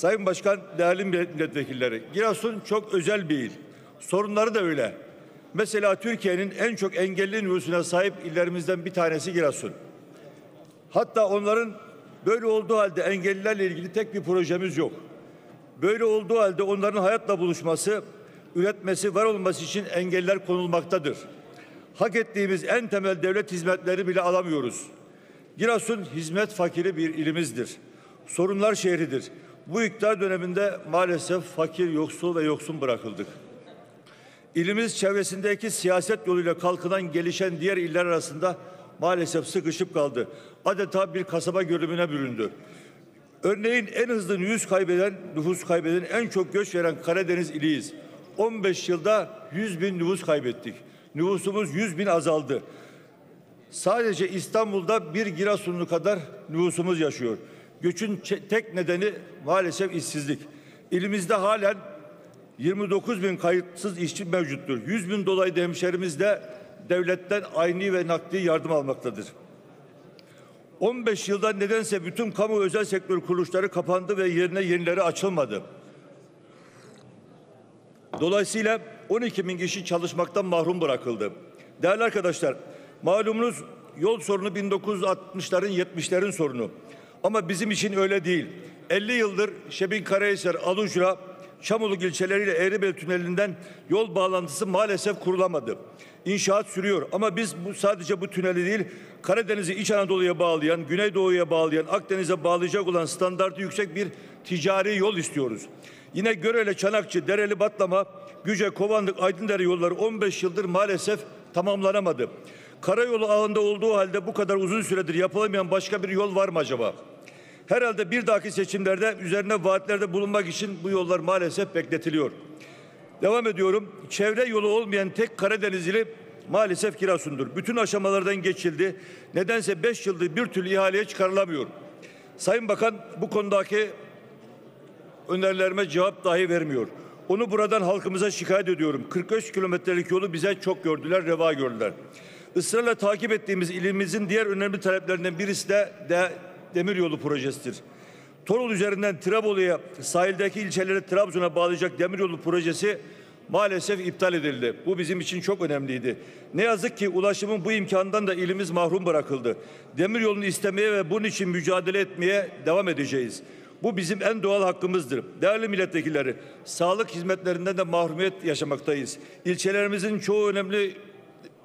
Sayın Başkan, değerli milletvekilleri, Giresun çok özel bir il. Sorunları da öyle. Mesela Türkiye'nin en çok engelli nüfusuna sahip illerimizden bir tanesi Giresun. Hatta onların böyle olduğu halde engellilerle ilgili tek bir projemiz yok. Böyle olduğu halde onların hayatla buluşması, üretmesi, var olması için engeller konulmaktadır. Hak ettiğimiz en temel devlet hizmetleri bile alamıyoruz. Giresun hizmet fakiri bir ilimizdir. Sorunlar şehridir. Bu iktidar döneminde maalesef fakir, yoksul ve yoksun bırakıldık. İlimiz çevresindeki siyaset yoluyla kalkınan, gelişen diğer iller arasında maalesef sıkışıp kaldı. Adeta bir kasaba görünümüne büründü. Örneğin en hızlı nüfus kaybeden, en çok göç veren Karadeniz iliyiz. 15 yılda 100 bin nüfus kaybettik. Nüfusumuz 100 bin azaldı. Sadece İstanbul'da bir Giresunlu kadar nüfusumuz yaşıyor. Göçün tek nedeni maalesef işsizlik. İlimizde halen 29 bin kayıtsız işçi mevcuttur. 100 bin dolayı hemşerimiz de devletten ayni ve nakdi yardım almaktadır. 15 yılda nedense bütün kamu özel sektör kuruluşları kapandı ve yerine yenileri açılmadı. Dolayısıyla 12 bin kişi çalışmaktan mahrum bırakıldı. Değerli arkadaşlar, malumunuz yol sorunu 1960'ların 70'lerin sorunu. Ama bizim için öyle değil. 50 yıldır Şebinkarahisar, Alucra, Çamoluk ilçeleriyle Eğribel Tüneli'nden yol bağlantısı maalesef kurulamadı. İnşaat sürüyor ama biz sadece bu tüneli değil, Karadeniz'i İç Anadolu'ya bağlayan, Güneydoğu'ya bağlayan, Akdeniz'e bağlayacak olan standartı yüksek bir ticari yol istiyoruz. Yine Görele, Çanakçı, Dereli, Batlama, Güce, Kovanlık, Aydındere yolları 15 yıldır maalesef tamamlanamadı. Karayolu ağında olduğu halde bu kadar uzun süredir yapılamayan başka bir yol var mı acaba? Herhalde bir dahaki seçimlerde üzerine vaatlerde bulunmak için bu yollar maalesef bekletiliyor. Devam ediyorum. Çevre yolu olmayan tek Karadenizli maalesef Giresun'dur. Bütün aşamalardan geçildi. Nedense 5 yıldır bir türlü ihaleye çıkarılamıyor. Sayın Bakan bu konudaki önerilerime cevap dahi vermiyor. Onu buradan halkımıza şikayet ediyorum. 45 kilometrelik yolu bize çok gördüler, reva gördüler. Israrla takip ettiğimiz ilimizin diğer önemli taleplerinden birisi de demiryolu projesidir. Torul üzerinden Trebolu'ya, sahildeki ilçeleri Trabzon'a bağlayacak demiryolu projesi maalesef iptal edildi. Bu bizim için çok önemliydi. Ne yazık ki ulaşımın bu imkanından da ilimiz mahrum bırakıldı. Demiryolunu istemeye ve bunun için mücadele etmeye devam edeceğiz. Bu bizim en doğal hakkımızdır. Değerli milletvekilleri, sağlık hizmetlerinden de mahrumiyet yaşamaktayız. İlçelerimizin çoğu önemli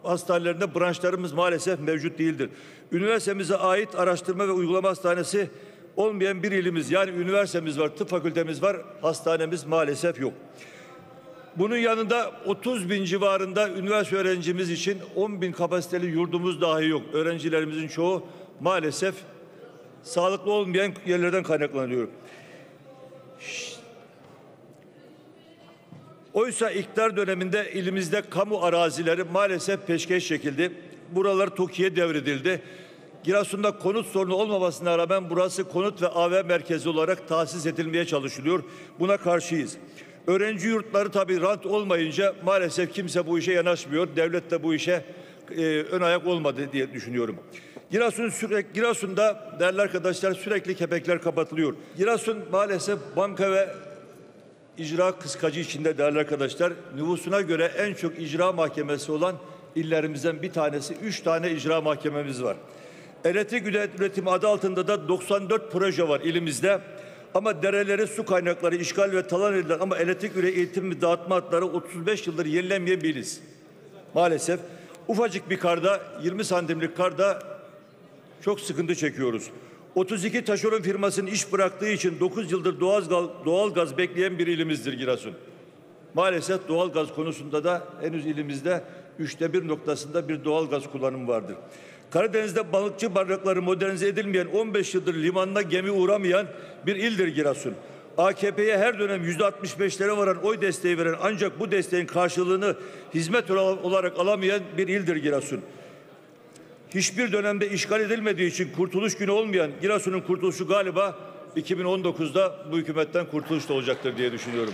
hastanelerinde branşlarımız maalesef mevcut değildir. Üniversitemize ait araştırma ve uygulama hastanesi olmayan bir ilimiz, yani üniversitemiz var, tıp fakültemiz var, hastanemiz maalesef yok. Bunun yanında 30 bin civarında üniversite öğrencimiz için 10 bin kapasiteli yurdumuz dahi yok. Öğrencilerimizin çoğu maalesef sağlıklı olmayan yerlerden kaynaklanıyor. Oysa iktidar döneminde ilimizde kamu arazileri maalesef peşkeş çekildi. Buralar TOKİ'ye devredildi. Giresun'da konut sorunu olmamasına rağmen burası konut ve AVM merkezi olarak tahsis edilmeye çalışılıyor. Buna karşıyız. Öğrenci yurtları tabii rant olmayınca maalesef kimse bu işe yanaşmıyor. Devlet de bu işe ön ayak olmadı diye düşünüyorum. Giresun'da değerli arkadaşlar sürekli kepekler kapatılıyor. Giresun maalesef banka ve icra kıskacı içinde değerli arkadaşlar. Nüfusuna göre en çok icra mahkemesi olan illerimizden bir tanesi. 3 tane icra mahkememiz var. Elektrik üretimi adı altında da 94 proje var ilimizde. Ama dereleri, su kaynakları işgal ve talan edilen ama elektrik üretimi dağıtma hatları 35 yıldır yenilemeyebiliriz. Maalesef ufacık bir karda, 20 santimlik karda çok sıkıntı çekiyoruz. 32 taşeron firmasının iş bıraktığı için 9 yıldır doğal gaz bekleyen bir ilimizdir Giresun. Maalesef doğal gaz konusunda da henüz ilimizde 1/3 noktasında bir doğal gaz kullanımı vardır. Karadeniz'de balıkçı barrakları modernize edilmeyen, 15 yıldır limanına gemi uğramayan bir ildir Giresun. AKP'ye her dönem %65'lere varan oy desteği veren ancak bu desteğin karşılığını hizmet olarak alamayan bir ildir Giresun. Hiçbir dönemde işgal edilmediği için kurtuluş günü olmayan Giresun'un kurtuluşu galiba 2019'da bu hükümetten kurtuluş da olacaktır diye düşünüyorum.